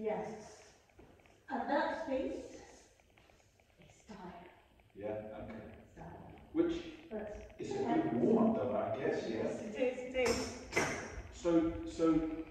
Yes. And that space is time. Yeah, okay. Which is a good warm-up though, I guess, yeah? Yes, it is, it is. So